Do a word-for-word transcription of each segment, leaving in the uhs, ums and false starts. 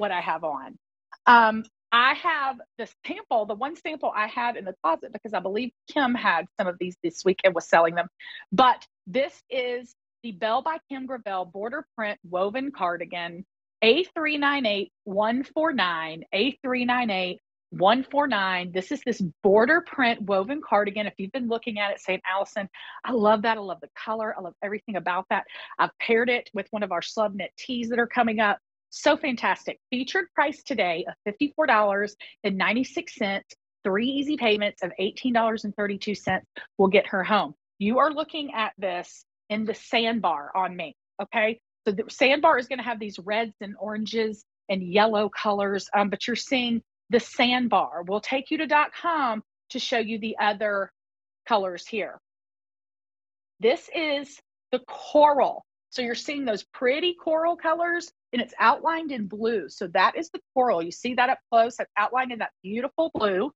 what I have on. Um, I have the sample, the one sample I had in the closet, because I believe Kim had some of these this week and was selling them. But this is the Belle by Kim Gravel border print woven cardigan, A three nine eight one four nine, A three nine eight one four nine. This is this border print woven cardigan. If you've been looking at it saying, Allison, I love that. I love the color. I love everything about that. I've paired it with one of our Slub Knit tees that are coming up. So fantastic. Featured price today of fifty-four ninety-six. Three easy payments of eighteen thirty-two will get her home. You are looking at this in the sandbar on me, okay? So the sandbar is going to have these reds and oranges and yellow colors, um, but you're seeing the sandbar. We'll take you to .com to show you the other colors here. This is the coral. So you're seeing those pretty coral colors, and it's outlined in blue. So that is the coral. You see that up close. That's outlined in that beautiful blue.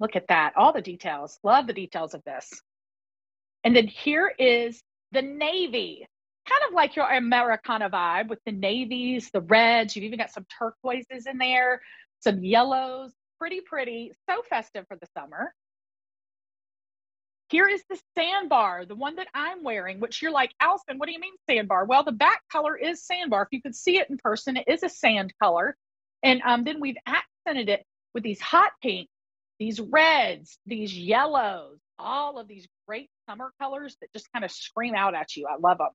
Look at that. All the details. Love the details of this. And then here is the navy. Kind of like your Americana vibe with the navies, the reds. You've even got some turquoises in there, some yellows. Pretty, pretty. So festive for the summer. Here is the sandbar, the one that I'm wearing, which you're like, Allison, what do you mean sandbar? Well, the back color is sandbar. If you could see it in person, it is a sand color. And um, then we've accented it with these hot pinks, these reds, these yellows, all of these great summer colors that just kind of scream out at you. I love them.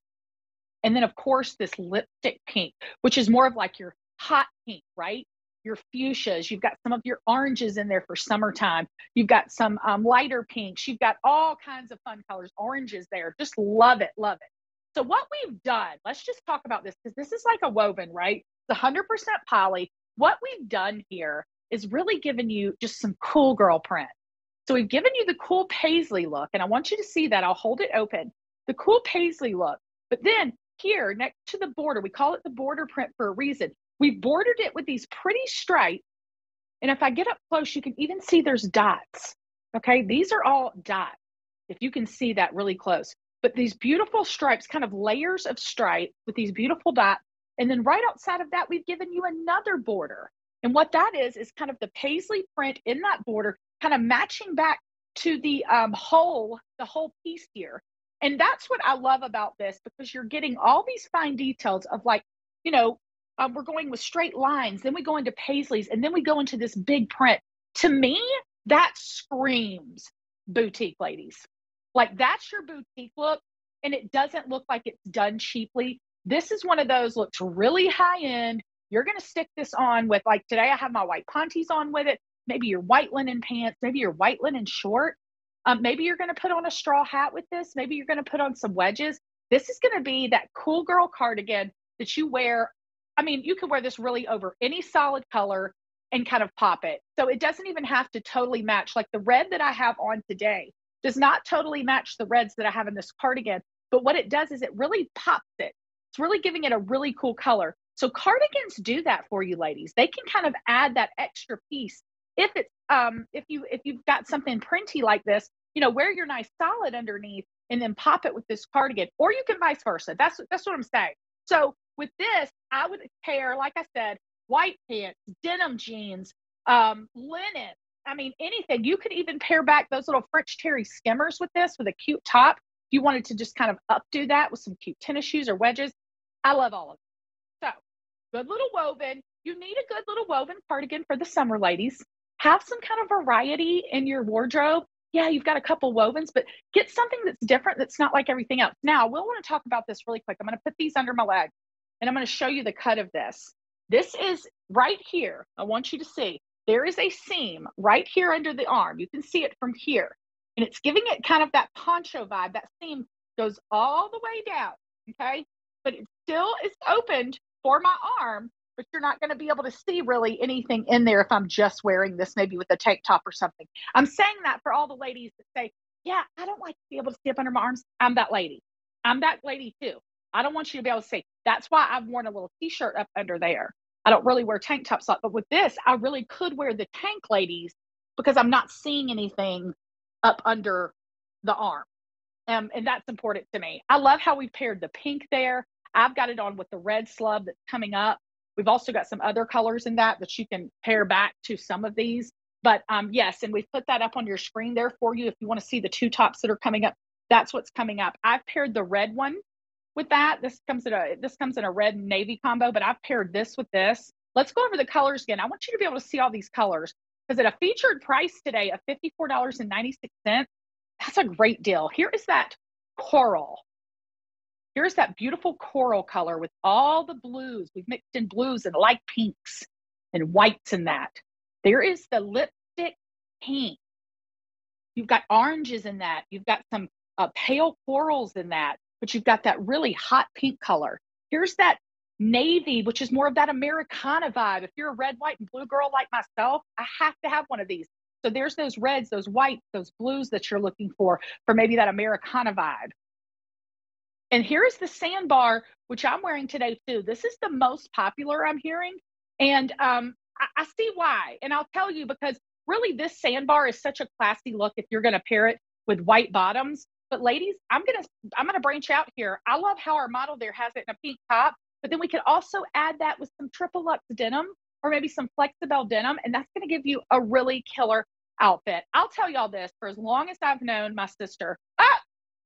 And then, of course, this lipstick pink, which is more of like your hot pink, right? Your fuchsias, you've got some of your oranges in there for summertime. You've got some um, lighter pinks. You've got all kinds of fun colors, oranges there. Just love it, love it. So what we've done, let's just talk about this because this is like a woven, right? It's one hundred percent poly. What we've done here is really given you just some cool girl print. So we've given you the cool paisley look, and I want you to see that. I'll hold it open. The cool paisley look, but then here next to the border, we call it the border print for a reason. We bordered it with these pretty stripes, and if I get up close, you can even see there's dots, okay? These are all dots, if you can see that really close. But these beautiful stripes, kind of layers of stripe with these beautiful dots, and then right outside of that, we've given you another border. And what that is, is kind of the paisley print in that border, kind of matching back to the um, whole, the whole piece here. And that's what I love about this, because you're getting all these fine details of like, you know, Um, we're going with straight lines, then we go into paisleys, and then we go into this big print. To me, that screams boutique, ladies. Like, that's your boutique look, and it doesn't look like it's done cheaply. This is one of those looks really high-end. You're going to stick this on with, like, today I have my white panties on with it, maybe your white linen pants, maybe your white linen short. Um, maybe you're going to put on a straw hat with this. Maybe you're going to put on some wedges. This is going to be that cool girl cardigan that you wear. I mean, you could wear this really over any solid color and kind of pop it. So it doesn't even have to totally match. Like the red that I have on today does not totally match the reds that I have in this cardigan. But what it does is it really pops it. It's really giving it a really cool color. So cardigans do that for you, ladies. They can kind of add that extra piece. If it's um, if you if you've got something printy like this, you know, wear your nice solid underneath and then pop it with this cardigan, or you can vice versa. That's that's what I'm saying. So with this, I would pair, like I said, white pants, denim jeans, um, linen. I mean, anything. You could even pair back those little French terry skimmers with this, with a cute top. If you wanted to just kind of updo that with some cute tennis shoes or wedges. I love all of it. So, good little woven. You need a good little woven cardigan for the summer, ladies. Have some kind of variety in your wardrobe. Yeah, you've got a couple wovens, but get something that's different, that's not like everything else. Now, we'll want to talk about this really quick. I'm going to put these under my leg. And I'm going to show you the cut of this. This is right here. I want you to see. There is a seam right here under the arm. You can see it from here. And it's giving it kind of that poncho vibe. That seam goes all the way down, okay? But it still is opened for my arm, but you're not going to be able to see really anything in there if I'm just wearing this, maybe with a tank top or something. I'm saying that for all the ladies that say, yeah, I don't like to be able to see up under my arms. I'm that lady. I'm that lady too. I don't want you to be able to see. That's why I've worn a little t-shirt up under there. I don't really wear tank tops a lot, but with this, I really could wear the tank, ladies, because I'm not seeing anything up under the arm. Um, and that's important to me. I love how we paired the pink there. I've got it on with the red slub that's coming up. We've also got some other colors in that that you can pair back to some of these. But um, yes, and we've put that up on your screen there for you. If you want to see the two tops that are coming up, that's what's coming up. I've paired the red one with that. This comes in a, this comes in a red and navy combo, but I've paired this with this. Let's go over the colors again. I want you to be able to see all these colors, because at a featured price today of fifty-four ninety-six, that's a great deal. Here is that coral. Here's that beautiful coral color with all the blues. We've mixed in blues and light pinks and whites in that. There is the lipstick pink. You've got oranges in that. You've got some uh, pale corals in that, but you've got that really hot pink color. Here's that navy, which is more of that Americana vibe. If you're a red, white, and blue girl like myself, I have to have one of these. So there's those reds, those whites, those blues that you're looking for, for maybe that Americana vibe. And here is the sandbar, which I'm wearing today too. This is the most popular I'm hearing. And um, I, I see why. And I'll tell you, because really this sandbar is such a classy look if you're going to pair it with white bottoms. But ladies, I'm going to I'm going to branch out here. I love how our model there has it in a pink top. But then we could also add that with some triple luxe denim or maybe some Flexibel denim. And that's going to give you a really killer outfit. I'll tell y'all this, for as long as I've known my sister, ah,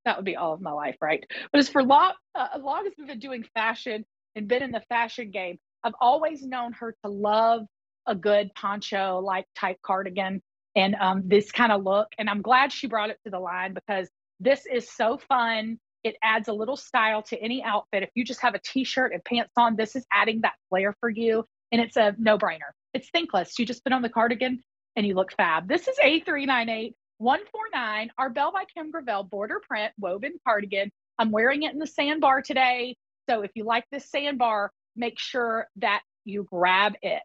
that would be all of my life, right? But as for long, uh, as long as we've been doing fashion and been in the fashion game, I've always known her to love a good poncho-like type cardigan and um, this kind of look. And I'm glad she brought it to the line, because this is so fun. It adds a little style to any outfit. If you just have a t-shirt and pants on, this is adding that flair for you. And it's a no-brainer. It's thankless. You just put on the cardigan and you look fab. This is A three nine eight one four nine, our Belle by Kim Gravel border print woven cardigan. I'm wearing it in the sandbar today. So if you like this sandbar, make sure that you grab it.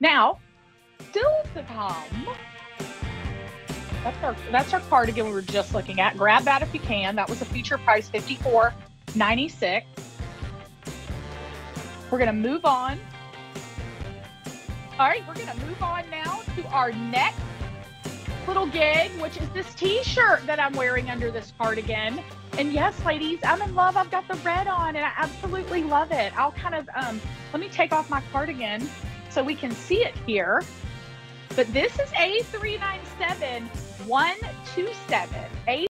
Now, still to come. That's our, that's our cardigan we were just looking at. Grab that if you can. That was a feature price, fifty-four ninety-six. We're going to move on. All right, we're going to move on now to our next little gig, which is this t-shirt that I'm wearing under this cardigan. And yes, ladies, I'm in love. I've got the red on and I absolutely love it. I'll kind of, um, let me take off my cardigan so we can see it here. But this is A three nine seven one two seven.